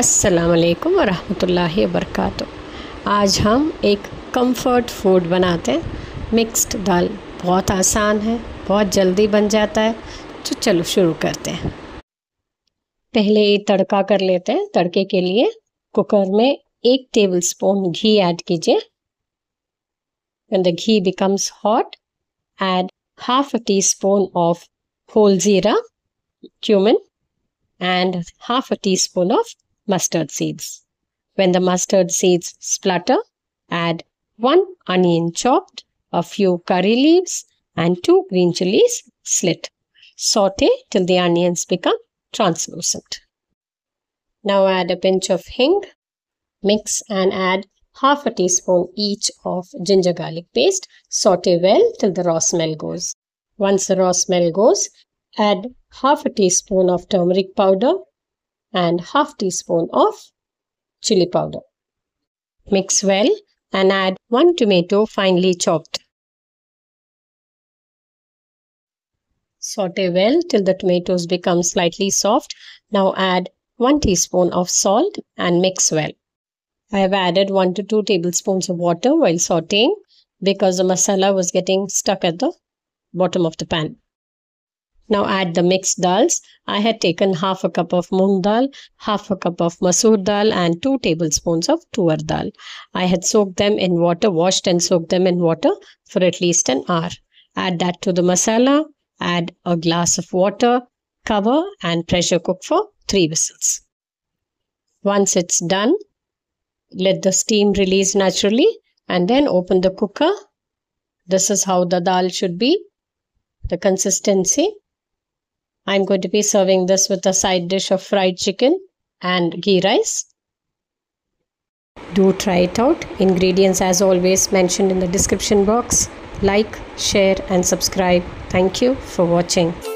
अस्सलाम वालेकुम वरहमतुल्लाहि वबरकातुहू। आज हम एक कंफर्ट फूड बनाते हैं, मिक्स्ड दाल। बहुत आसान है, बहुत जल्दी बन जाता है, तो चलो शुरू करते हैं। पहले तड़का कर लेते हैं। तड़के के लिए कुकर में 1 टेबलस्पून घी ऐड कीजिए। When the ghee becomes hot, add ½ a teaspoon of whole zira, cumin, and ½ a teaspoon of mustard seeds. When the mustard seeds splutter, add 1 onion chopped, a few curry leaves, and 2 green chilies slit. Saute till the onions become translucent. Now add a pinch of hing. Mix and add ½ a teaspoon each of ginger garlic paste. Saute well till the raw smell goes. Once the raw smell goes, add ½ a teaspoon of turmeric powder and ½ teaspoon of chili powder. Mix well and add 1 tomato finely chopped. Saute well till the tomatoes become slightly soft. Now add 1 teaspoon of salt and mix well. I have added 1 to 2 tablespoons of water while sauteing because the masala was getting stuck at the bottom of the pan. Now add the mixed dals. I had taken ½ a cup of moong dal, ½ a cup of masoor dal, and 2 tablespoons of tuar dal. I had soaked them in water, washed and soaked them in water for at least an hour. Add that to the masala, add a glass of water, cover and pressure cook for 3 whistles. Once it's done, let the steam release naturally and then open the cooker. This is how the dal should be, the consistency. I'm going to be serving this with a side dish of fried chicken and ghee rice. Do try it out. Ingredients as always mentioned in the description box. Like, share and subscribe. Thank you for watching.